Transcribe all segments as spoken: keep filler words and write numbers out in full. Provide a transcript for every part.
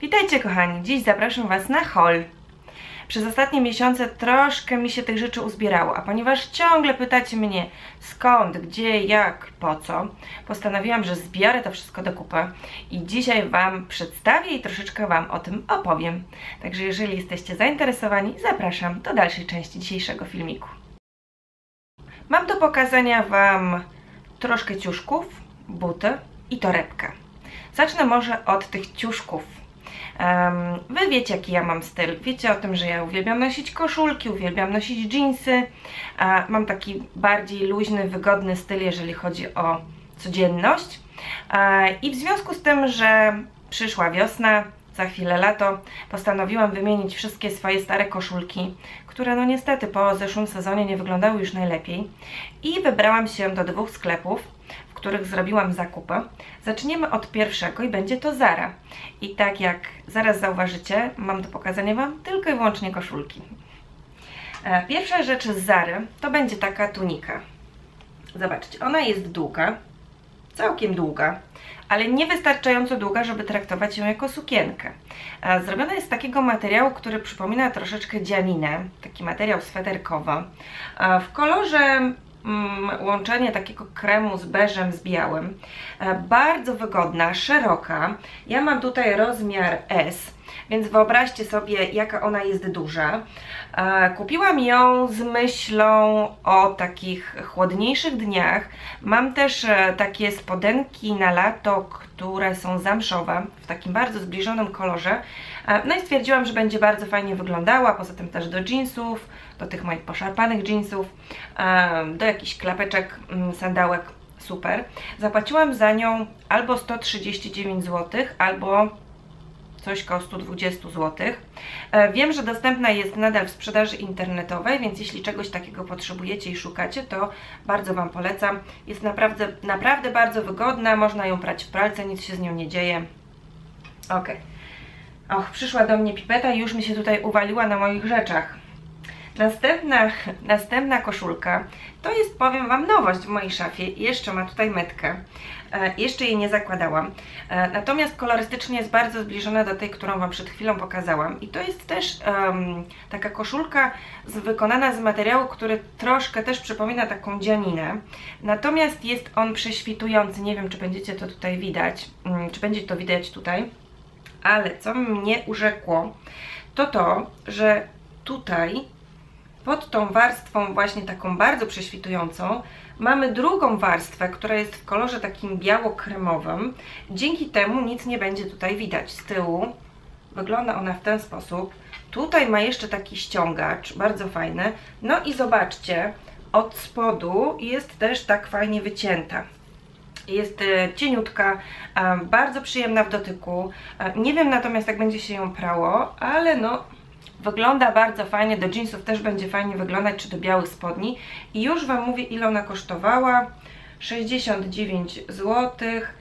Witajcie kochani, dziś zapraszam Was na haul. Przez ostatnie miesiące troszkę mi się tych rzeczy uzbierało, a ponieważ ciągle pytacie mnie skąd, gdzie, jak, po co, postanowiłam, że zbiorę to wszystko do kupy i dzisiaj Wam przedstawię i troszeczkę Wam o tym opowiem. Także jeżeli jesteście zainteresowani, zapraszam do dalszej części dzisiejszego filmiku. Mam do pokazania Wam troszkę ciuszków, buty i torebkę. Zacznę może od tych ciuszków. Um, wy wiecie jaki ja mam styl, wiecie o tym, że ja uwielbiam nosić koszulki, uwielbiam nosić dżinsy, a mam taki bardziej luźny, wygodny styl, jeżeli chodzi o codzienność a, i w związku z tym, że przyszła wiosna, za chwilę lato, postanowiłam wymienić wszystkie swoje stare koszulki, które no niestety po zeszłym sezonie nie wyglądały już najlepiej i wybrałam się do dwóch sklepów, w których zrobiłam zakupy. Zaczniemy od pierwszego i będzie to Zara. I tak jak zaraz zauważycie, mam do pokazania Wam tylko i wyłącznie koszulki. Pierwsza rzecz z Zary to będzie taka tunika. Zobaczcie, ona jest długa, całkiem długa, ale niewystarczająco długa, żeby traktować ją jako sukienkę. Zrobiona jest z takiego materiału, który przypomina troszeczkę dzianinę, taki materiał sweterkowy, w kolorze łączenie takiego kremu z beżem, z białym. Bardzo wygodna, szeroka. Ja mam tutaj rozmiar S, więc wyobraźcie sobie, jaka ona jest duża. Kupiłam ją z myślą o takich chłodniejszych dniach. Mam też takie spodenki na lato, które są zamszowe, w takim bardzo zbliżonym kolorze. No i stwierdziłam, że będzie bardzo fajnie wyglądała, poza tym też do dżinsów, do tych moich poszarpanych dżinsów, do jakichś klapeczek, sandałek, super. Zapłaciłam za nią albo sto trzydzieści dziewięć złotych, albo coś koło sto dwadzieścia złotych. Wiem, że dostępna jest nadal w sprzedaży internetowej, więc jeśli czegoś takiego potrzebujecie i szukacie, to bardzo Wam polecam. Jest naprawdę, naprawdę bardzo wygodna, można ją prać w pralce, nic się z nią nie dzieje. Ok. Och, przyszła do mnie pipeta i już mi się tutaj uwaliła na moich rzeczach. Następna, następna koszulka to jest, powiem Wam, nowość w mojej szafie. Jeszcze ma tutaj metkę. E, jeszcze jej nie zakładałam. E, natomiast kolorystycznie jest bardzo zbliżona do tej, którą Wam przed chwilą pokazałam. I to jest też um, taka koszulka z, wykonana z materiału, który troszkę też przypomina taką dzianinę. Natomiast jest on prześwitujący. Nie wiem, czy będziecie to tutaj widać, um, czy będzie to widać tutaj. Ale co mnie urzekło, to to, że tutaj pod tą warstwą właśnie taką bardzo prześwitującą mamy drugą warstwę, która jest w kolorze takim biało-kremowym. Dzięki temu nic nie będzie tutaj widać. Z tyłu wygląda ona w ten sposób. Tutaj ma jeszcze taki ściągacz, bardzo fajny. No i zobaczcie, od spodu jest też tak fajnie wycięta. Jest cieniutka, bardzo przyjemna w dotyku. Nie wiem natomiast jak będzie się ją prało, ale no wygląda bardzo fajnie, do dżinsów też będzie fajnie wyglądać, czy do białych spodni. I już Wam mówię, ile ona kosztowała, sześćdziesiąt dziewięć złotych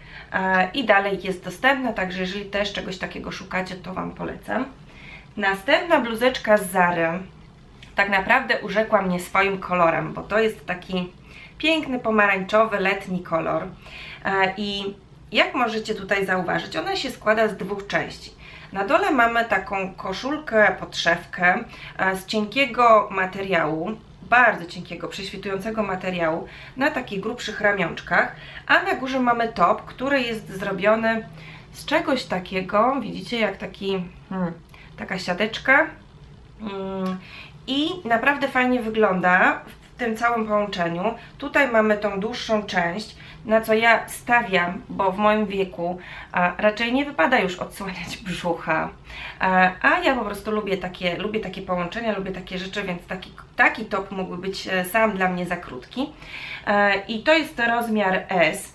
i dalej jest dostępna, także jeżeli też czegoś takiego szukacie, to Wam polecam. Następna bluzeczka z Zary tak naprawdę urzekła mnie swoim kolorem, bo to jest taki piękny, pomarańczowy, letni kolor. I jak możecie tutaj zauważyć, ona się składa z dwóch części. Na dole mamy taką koszulkę, podszewkę z cienkiego materiału, bardzo cienkiego, prześwitującego materiału na takich grubszych ramionczkach, a na górze mamy top, który jest zrobiony z czegoś takiego, widzicie, jak taki, hmm, taka siateczka hmm, i naprawdę fajnie wygląda w tym całym połączeniu. Tutaj mamy tą dłuższą część, na co ja stawiam, bo w moim wieku a, raczej nie wypada już odsłaniać brzucha, a, a ja po prostu lubię takie, lubię takie połączenia, lubię takie rzeczy, więc taki, taki top mógłby być sam dla mnie za krótki a, i to jest rozmiar S.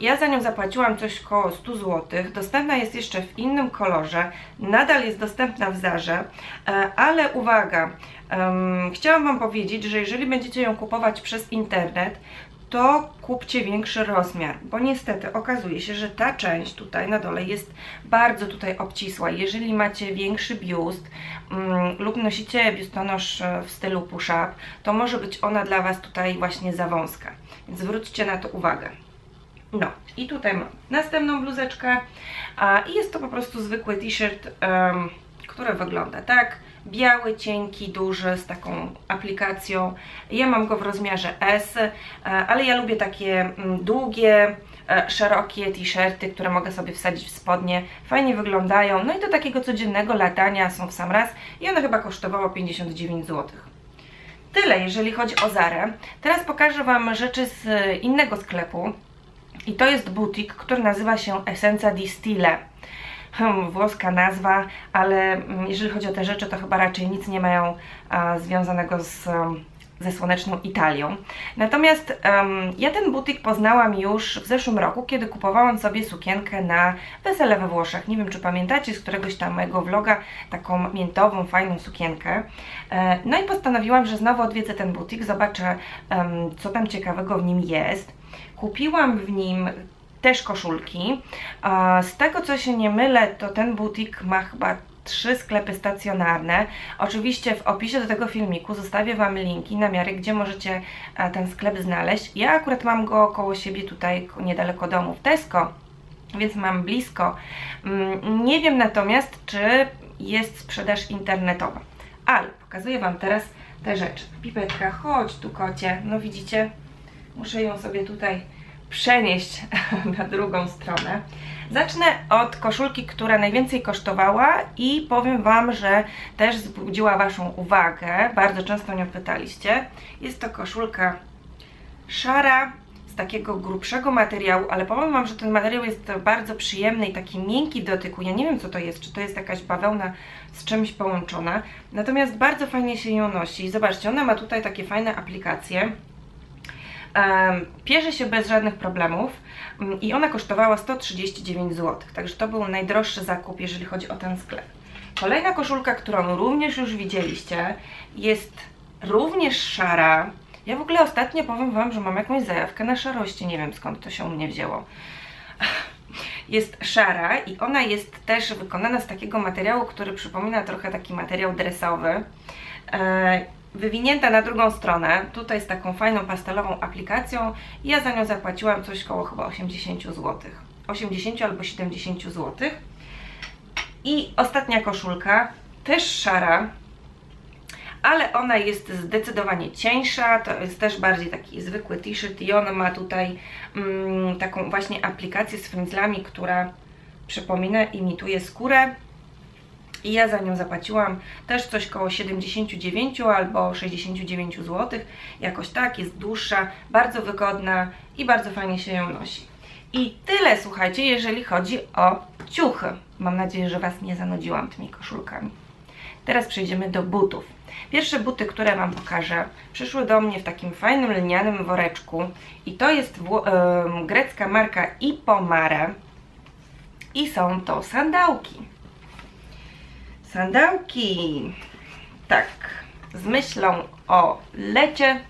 Ja za nią zapłaciłam coś koło sto złotych, dostępna jest jeszcze w innym kolorze, nadal jest dostępna w Zarze, ale uwaga, um, chciałam Wam powiedzieć, że jeżeli będziecie ją kupować przez internet, to kupcie większy rozmiar, bo niestety okazuje się, że ta część tutaj na dole jest bardzo tutaj obcisła. Jeżeli macie większy biust mm, lub nosicie biustonosz w stylu push-up, to może być ona dla Was tutaj właśnie za wąska, więc zwróćcie na to uwagę. No i tutaj mam następną bluzeczkę i jest to po prostu zwykły t-shirt, który wygląda tak, biały, cienki, duży, z taką aplikacją. Ja mam go w rozmiarze S, ale ja lubię takie długie, szerokie t-shirty, które mogę sobie wsadzić w spodnie, fajnie wyglądają, no i do takiego codziennego latania są w sam raz i one chyba kosztowały pięćdziesiąt dziewięć złotych. Tyle, jeżeli chodzi o Zarę. Teraz pokażę Wam rzeczy z innego sklepu i to jest butik, który nazywa się Essenza di Stile. Włoska nazwa, ale jeżeli chodzi o te rzeczy, to chyba raczej nic nie mają a, związanego z, ze słoneczną Italią. Natomiast um, ja ten butik poznałam już w zeszłym roku, kiedy kupowałam sobie sukienkę na wesele we Włoszech. Nie wiem, czy pamiętacie z któregoś tam mojego vloga, taką miętową, fajną sukienkę. E, no i postanowiłam, że znowu odwiedzę ten butik, zobaczę um, co tam ciekawego w nim jest. Kupiłam w nim też koszulki. Z tego, co się nie mylę, to ten butik ma chyba trzy sklepy stacjonarne. Oczywiście w opisie do tego filmiku zostawię Wam linki na miarę, gdzie możecie ten sklep znaleźć. Ja akurat mam go koło siebie tutaj, niedaleko domu, w Tesco, więc mam blisko. Nie wiem natomiast, czy jest sprzedaż internetowa. Ale pokazuję Wam teraz te rzeczy. Pipetka, chodź tu kocie. No widzicie, muszę ją sobie tutaj przenieść na drugą stronę. Zacznę od koszulki, która najwięcej kosztowała i powiem Wam, że też wzbudziła Waszą uwagę. Bardzo często mnie pytaliście. Jest to koszulka szara, z takiego grubszego materiału, ale powiem Wam, że ten materiał jest bardzo przyjemny i taki miękki w dotyku. Ja nie wiem, co to jest, czy to jest jakaś bawełna z czymś połączona. Natomiast bardzo fajnie się ją nosi. Zobaczcie, ona ma tutaj takie fajne aplikacje. Pierze się bez żadnych problemów i ona kosztowała sto trzydzieści dziewięć złotych, także to był najdroższy zakup, jeżeli chodzi o ten sklep. Kolejna koszulka, którą również już widzieliście, jest również szara. Ja w ogóle ostatnio powiem Wam, że mam jakąś zajawkę na szarości, nie wiem skąd to się u mnie wzięło. Jest szara i ona jest też wykonana z takiego materiału, który przypomina trochę taki materiał dresowy. Wywinięta na drugą stronę, tutaj z taką fajną pastelową aplikacją. Ja za nią zapłaciłam coś koło chyba osiemdziesiąt złotych. osiemdziesiąt albo siedemdziesiąt złotych. I ostatnia koszulka, też szara, ale ona jest zdecydowanie cieńsza, to jest też bardziej taki zwykły t-shirt i ona ma tutaj mm, taką właśnie aplikację z fryndzlami, która przypomina, imituje skórę. I ja za nią zapłaciłam też coś koło siedemdziesiąt dziewięć albo sześćdziesiąt dziewięć złotych, jakoś tak, jest dłuższa, bardzo wygodna i bardzo fajnie się ją nosi. I tyle, słuchajcie, jeżeli chodzi o ciuchy. Mam nadzieję, że Was nie zanudziłam tymi koszulkami. Teraz przejdziemy do butów. Pierwsze buty, które Wam pokażę, przyszły do mnie w takim fajnym lnianym woreczku i to jest w, yy, grecka marka Ippomare i są to sandałki. Sandałki, tak, z myślą o lecie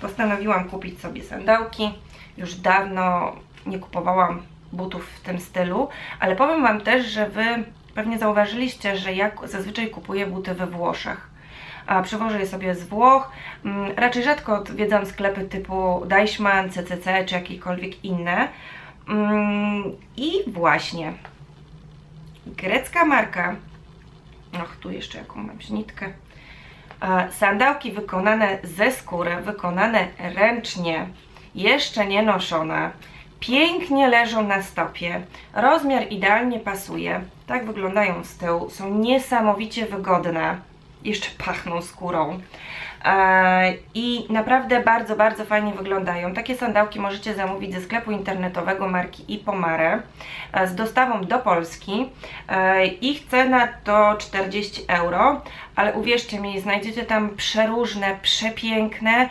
postanowiłam kupić sobie sandałki. Już dawno nie kupowałam butów w tym stylu, ale powiem Wam też, że Wy pewnie zauważyliście, że ja zazwyczaj kupuję buty we Włoszech. A przywożę je sobie z Włoch, raczej rzadko odwiedzam sklepy typu Deichmann, C C C czy jakiekolwiek inne. I właśnie, grecka marka. Ach, tu jeszcze jaką mam nitkę. Sandałki wykonane ze skóry, wykonane ręcznie, jeszcze nie noszone. Pięknie leżą na stopie, rozmiar idealnie pasuje. Tak wyglądają z tyłu, są niesamowicie wygodne. Jeszcze pachną skórą. I naprawdę bardzo, bardzo fajnie wyglądają. Takie sandałki możecie zamówić ze sklepu internetowego marki Ippomare z dostawą do Polski. Ich cena to czterdzieści euro, ale uwierzcie mi, znajdziecie tam przeróżne, przepiękne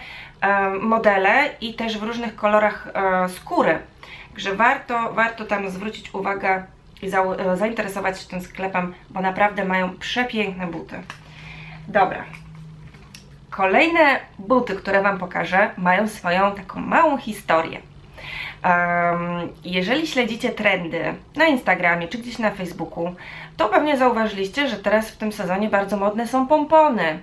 modele i też w różnych kolorach skóry. Także warto, warto tam zwrócić uwagę i zainteresować się tym sklepem, bo naprawdę mają przepiękne buty. Dobra. Kolejne buty, które Wam pokażę, mają swoją taką małą historię. Um, jeżeli śledzicie trendy na Instagramie czy gdzieś na Facebooku, to pewnie zauważyliście, że teraz w tym sezonie bardzo modne są pompony.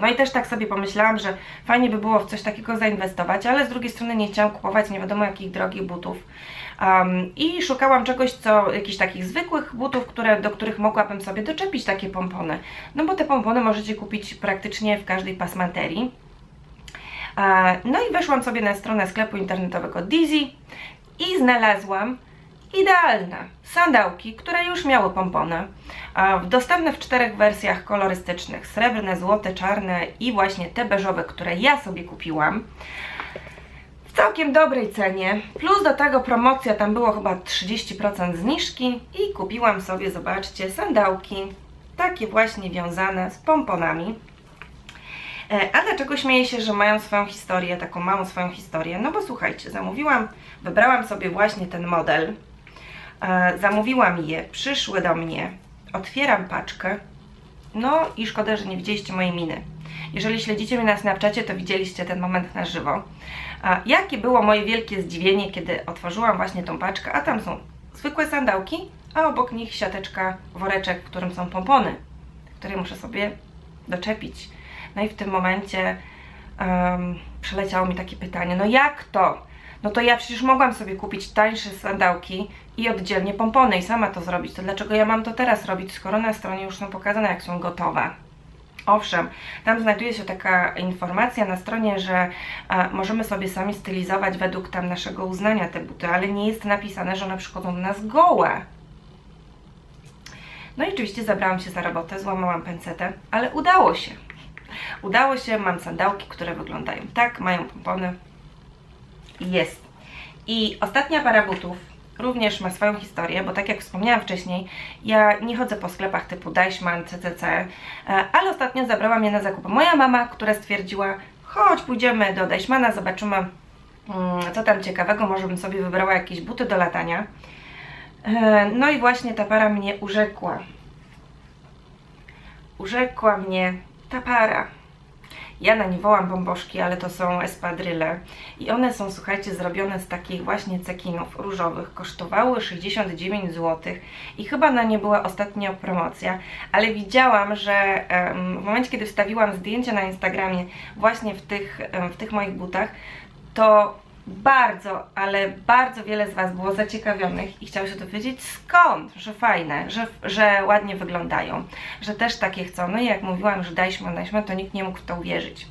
No i też tak sobie pomyślałam, że fajnie by było w coś takiego zainwestować, ale z drugiej strony nie chciałam kupować nie wiadomo jakich drogich butów. Um, I szukałam czegoś, co, jakichś takich zwykłych butów, które, do których mogłabym sobie doczepić takie pompony. No bo te pompony możecie kupić praktycznie w każdej pasmaterii. Uh, no i weszłam sobie na stronę sklepu internetowego deezee i znalazłam idealne sandałki, które już miały pompony, dostępne w czterech wersjach kolorystycznych: srebrne, złote, czarne i właśnie te beżowe, które ja sobie kupiłam, w całkiem dobrej cenie, plus do tego promocja, tam było chyba trzydzieści procent zniżki i kupiłam sobie, zobaczcie, sandałki, takie właśnie wiązane z pomponami. A dlaczego śmieję się, że mają swoją historię, taką małą swoją historię? No bo słuchajcie, zamówiłam, wybrałam sobie właśnie ten model, zamówiłam je, przyszły do mnie, otwieram paczkę, no i szkoda, że nie widzieliście mojej miny. Jeżeli śledzicie mnie na Snapchacie, to widzieliście ten moment na żywo. Jakie było moje wielkie zdziwienie, kiedy otworzyłam właśnie tą paczkę, a tam są zwykłe sandałki, a obok nich siateczka, woreczek, w którym są pompony, które muszę sobie doczepić. No i w tym momencie um, przeleciało mi takie pytanie, no jak to? No to ja przecież mogłam sobie kupić tańsze sandałki i oddzielnie pompony i sama to zrobić. To dlaczego ja mam to teraz robić, skoro na stronie już są pokazane, jak są gotowe? Owszem, tam znajduje się taka informacja na stronie, że a, możemy sobie sami stylizować według tam naszego uznania te buty, ale nie jest napisane, że one przychodzą do nas gołe. No i oczywiście zabrałam się za robotę, złamałam pęcetę, ale udało się. Udało się, mam sandałki, które wyglądają tak, mają pompony. Jest. I ostatnia para butów również ma swoją historię, bo tak jak wspomniałam wcześniej, ja nie chodzę po sklepach typu Deichmann, C C C, ale ostatnio zabrała mnie na zakupy moja mama, która stwierdziła, chodź pójdziemy do Deichmanna, zobaczymy co tam ciekawego, może bym sobie wybrała jakieś buty do latania. No i właśnie ta para mnie urzekła. Urzekła mnie ta para. Ja na nie wołam bombożki, ale to są espadryle i one są, słuchajcie, zrobione z takich właśnie cekinów różowych, kosztowały sześćdziesiąt dziewięć złotych i chyba na nie była ostatnia promocja, ale widziałam, że w momencie, kiedy wstawiłam zdjęcie na Instagramie właśnie w tych, w tych moich butach, to bardzo, ale bardzo wiele z Was było zaciekawionych i chciało się dowiedzieć skąd, że fajne, że, że ładnie wyglądają, że też takie chcą. No i jak mówiłam, że Deichmann, Deichmann, to nikt nie mógł w to uwierzyć.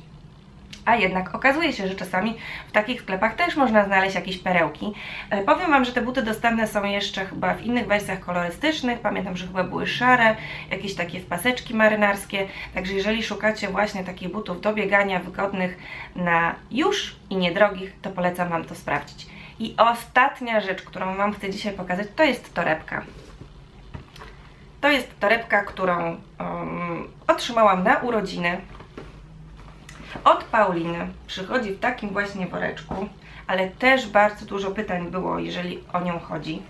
A jednak okazuje się, że czasami w takich sklepach też można znaleźć jakieś perełki. E, powiem Wam, że te buty dostępne są jeszcze chyba w innych wersjach kolorystycznych. Pamiętam, że chyba były szare, jakieś takie w paseczki marynarskie. Także jeżeli szukacie właśnie takich butów do biegania wygodnych na już i niedrogich, to polecam Wam to sprawdzić. I ostatnia rzecz, którą Wam chcę dzisiaj pokazać, to jest torebka. To jest torebka, którą um, otrzymałam na urodziny. Od Pauliny, przychodzi w takim właśnie woreczku, ale też bardzo dużo pytań było, jeżeli o nią chodzi.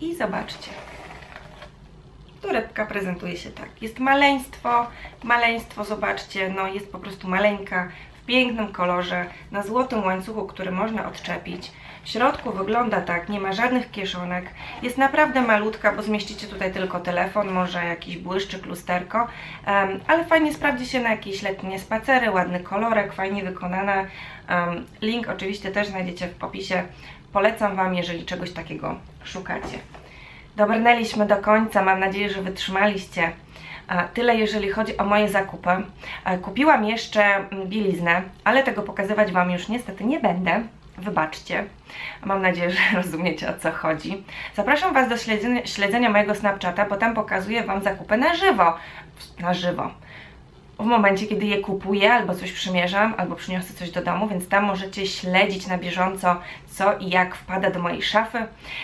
I zobaczcie, torebka prezentuje się tak, jest maleństwo, maleństwo, zobaczcie, no jest po prostu maleńka, w pięknym kolorze, na złotym łańcuchu, który można odczepić. W środku wygląda tak, nie ma żadnych kieszonek, jest naprawdę malutka, bo zmieścicie tutaj tylko telefon, może jakiś błyszczyk, lusterko, um, ale fajnie sprawdzi się na jakieś letnie spacery, ładny kolorek, fajnie wykonana. Um, link oczywiście też znajdziecie w opisie, polecam Wam, jeżeli czegoś takiego szukacie. Dobrnęliśmy do końca, mam nadzieję, że wytrzymaliście. Tyle jeżeli chodzi o moje zakupy. Kupiłam jeszcze bieliznę, ale tego pokazywać Wam już niestety nie będę. Wybaczcie, mam nadzieję, że rozumiecie, o co chodzi. Zapraszam Was do śledzenia, śledzenia mojego Snapchata, bo tam pokazuję Wam zakupy na żywo. Na żywo. W momencie, kiedy je kupuję, albo coś przymierzam, albo przyniosę coś do domu, więc tam możecie śledzić na bieżąco, co i jak wpada do mojej szafy.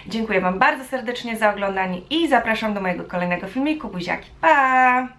Dziękuję Wam bardzo serdecznie za oglądanie i zapraszam do mojego kolejnego filmiku. Buziaki, pa!